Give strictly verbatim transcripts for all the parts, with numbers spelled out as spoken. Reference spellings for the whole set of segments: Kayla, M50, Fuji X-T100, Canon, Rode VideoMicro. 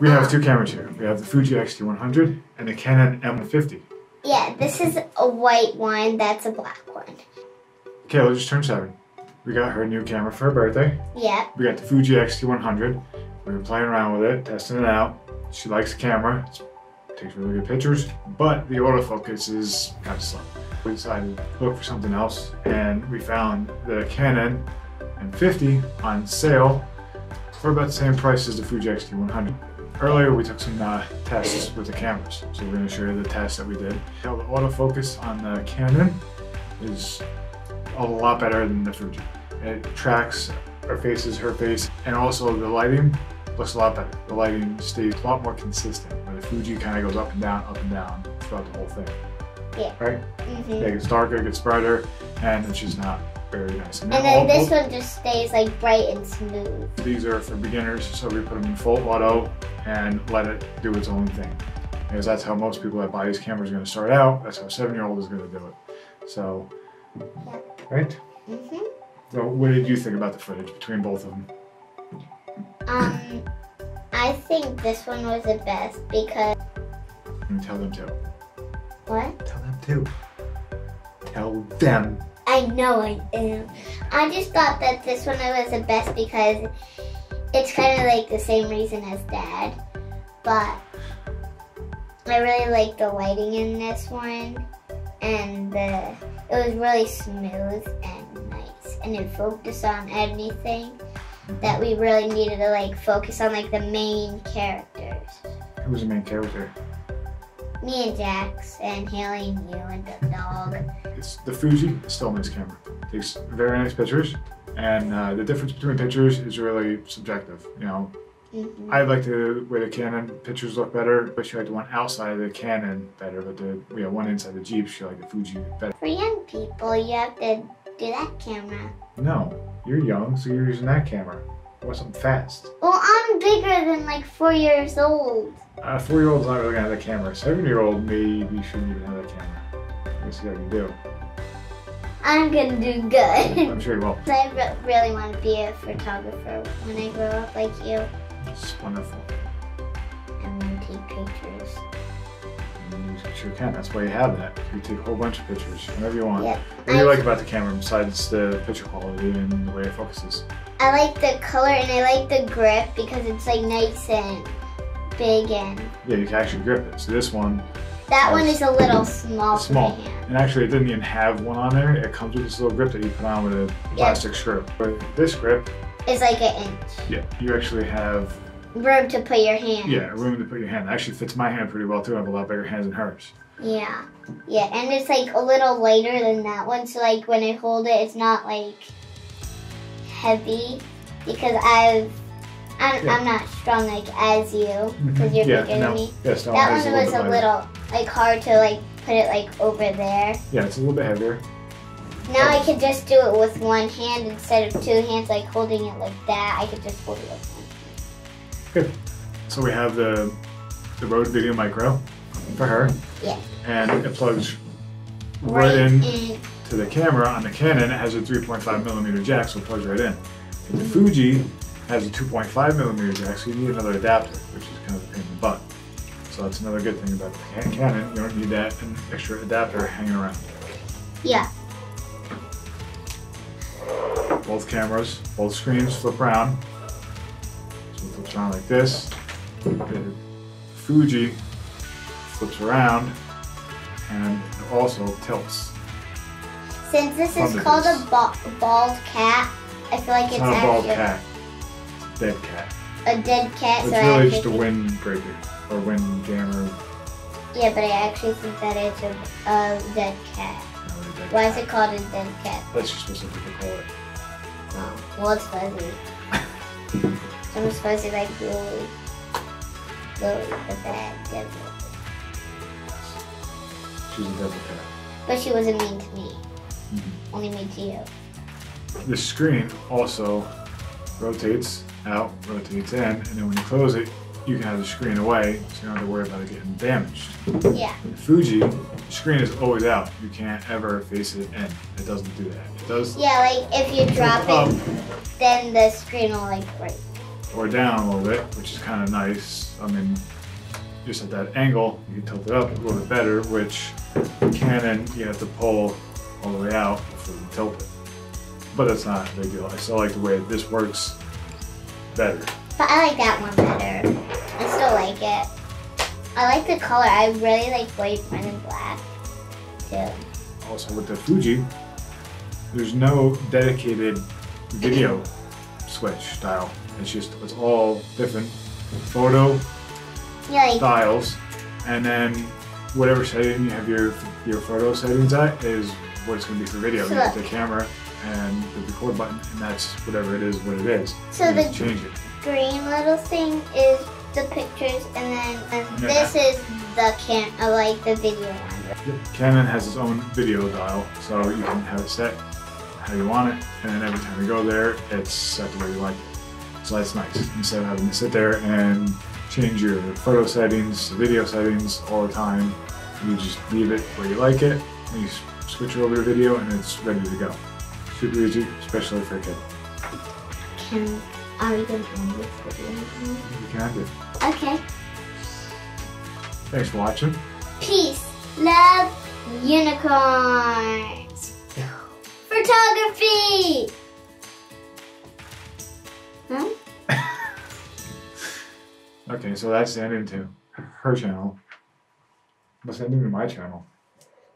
We have two cameras here. We have the Fuji X T one hundred and the Canon M one fifty. Yeah, this is a white one, that's a black one. Kayla just turned seven. We got her new camera for her birthday. Yeah. We got the Fuji X T one hundred. We were playing around with it, testing it out. She likes the camera. It's takes really good pictures, but the autofocus is kind of slow. We decided to look for something else, and we found the Canon M fifty on sale for about the same price as the Fuji X T one hundred. Earlier we took some uh, tests with the cameras, so we're going to show you the test that we did. Now the autofocus on the Canon is a lot better than the Fuji. It tracks our faces, her face, and also the lighting looks a lot better. The lighting stays a lot more consistent. The Fuji kind of goes up and down, up and down throughout the whole thing. Yeah. Right? Mm-hmm. Yeah, it gets darker, it gets brighter, and it's just not very nice. And, and then all, this one just stays like bright and smooth. These are for beginners, so we put them in full auto and let it do its own thing. Because that's how most people that buy these cameras are going to start out. That's how a seven-year-old is going to do it. So, yeah. Right? Mm-hmm. So what did you think about the footage between both of them? Um... I think this one was the best because... And tell them too. What? Tell them too. Tell them. I know I am. I just thought that this one was the best because it's kind of like the same reason as Dad. But I really like the lighting in this one. And the, it was really smooth and nice. And it focused on anything that we really needed to like focus on, like the main characters. Who was the main character? Me and Jax and Haley and you and the dog. It's the Fuji, it's still a nice camera. It takes very nice pictures, and uh, the difference between pictures is really subjective. You know, mm-hmm. I like the way the Canon pictures look better, but she liked the one outside of the Canon better. But the we have one inside the Jeep, she liked the Fuji better. For young people, you have to do that camera. No. You're young, so you're using that camera. Or something fast. Well, I'm bigger than like four years old. Uh, four year old's not really gonna have that camera. Seven year old maybe shouldn't even have that camera. Let's see how you do. I'm gonna do good. I'm sure you will. I re really want to be a photographer when I grow up like you. It's wonderful. I'm gonna take pictures. You sure can. That's why you have that. You take a whole bunch of pictures, whenever you want. Yep. What do you I, like about the camera besides the picture quality and the way it focuses? I like the color and I like the grip because it's like nice and big and... Yeah, you can actually grip it. So this one... That has, one is a little small small. For my hand. And actually it didn't even have one on there. It comes with this little grip that you put on with a plastic yep. screw. But this grip... is like an inch. Yeah, you actually have... room to put your hand. Yeah, room to put your hand. It actually fits my hand pretty well too. I have a lot bigger hands than hers. Yeah. Yeah, and it's like a little lighter than that one. So like when I hold it, it's not like heavy because I've, I'm, yeah. I'm not strong like as you because you're yeah, bigger no. than me. Yes, no, that one was a little, a little like hard to like put it like over there. Yeah, it's a little bit heavier. Now oh. I could just do it with one hand instead of two hands like holding it like that. I could just hold it with one. Good. So we have the the Rode VideoMicro for her. Yeah. And it plugs right, right in, in to the camera on the Canon. It has a three point five millimeter jack, so it plugs right in. And the Fuji has a two point five millimeter jack, so you need another adapter, which is kind of a pain in the butt. So that's another good thing about the Canon. You don't need that an extra adapter hanging around. Yeah. Both cameras, both screens flip around. Flips around like this. The Fuji flips around and also tilts. Since this is Under called this. a ba bald cat, I feel like it's, it's not actually a bald cat. It's a dead cat. A dead cat. It's so really I just a windbreaker or wind jammer. Yeah, but I actually think that it's a, a dead cat. No, a dead Why cat. is it called a dead cat? That's just what some people call it. Oh, well, it's fuzzy. I'm supposed to like really go the bad devil. She's a devil cat. But she wasn't mean to me. Mm-hmm. Only mean to you. The screen also rotates out, rotates in, and then when you close it, you can have the screen away, so you don't have to worry about it getting damaged. Yeah. The Fuji, the screen is always out. You can't ever face it in. It doesn't do that. It does. Yeah, like if you drop it, then the screen will like break. or down a little bit, which is kind of nice. I mean, just at that angle, you can tilt it up a little bit better, which Canon, you have to pull all the way out before you tilt it. But that's not a big deal. I still like the way this works better. But I like that one better. I still like it. I like the color. I really like white, red, and black too. Also with the Fuji, there's no dedicated video switch style. It's just, it's all different photo yeah, styles. And then whatever setting you have your your photo settings at is what it's gonna be for video. So you have the camera and the record button, and that's whatever it is, what it is. So the change it. Green little thing is the pictures, and then and yeah. this is the can I like the video one. Canon has its own video dial, so you can have it set how you want it, and then every time you go there, it's set the way you like it. So that's nice. Instead of having to sit there and change your photo settings, video settings all the time, you just leave it where you like it, and you switch it over to video, and it's ready to go. Super easy, especially for a kid. Can, are we going to end this video? We can do. Okay. Thanks for watching. Peace, love, unicorns. Photography! Huh? Okay, so that's the ending to her channel. What's the ending to my channel?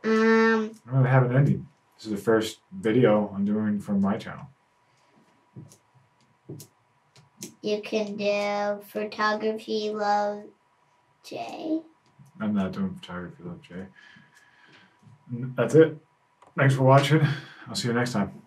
Um. I don't really have an ending. This is the first video I'm doing from my channel. You can do Photography Love Jay. I'm not doing Photography Love Jay. That's it. Thanks for watching. I'll see you next time.